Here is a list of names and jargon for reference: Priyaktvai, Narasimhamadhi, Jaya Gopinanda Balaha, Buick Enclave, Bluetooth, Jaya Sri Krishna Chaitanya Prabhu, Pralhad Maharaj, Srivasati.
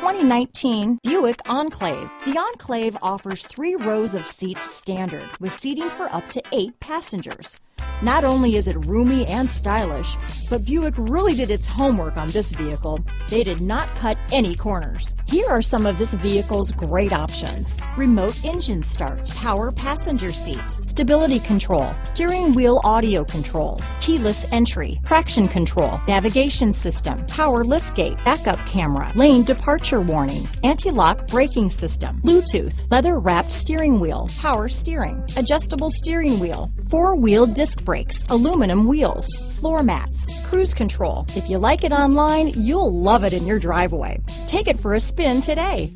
2019 Buick Enclave. The Enclave offers 3 rows of seats standard with seating for up to 8 passengers. Not only is it roomy and stylish, but Buick really did its homework on this vehicle. They did not cut any corners. Here are some of this vehicle's great options: remote engine start, power passenger seat, stability control, steering wheel audio controls, keyless entry, traction control, navigation system, power liftgate, backup camera, lane departure warning, anti-lock braking system, Bluetooth, leather-wrapped steering wheel, power steering, adjustable steering wheel, 4-wheel disc brakes, aluminum wheels, floor mats, cruise control. If you like it online, you'll love it in your driveway. Take it for a spin today.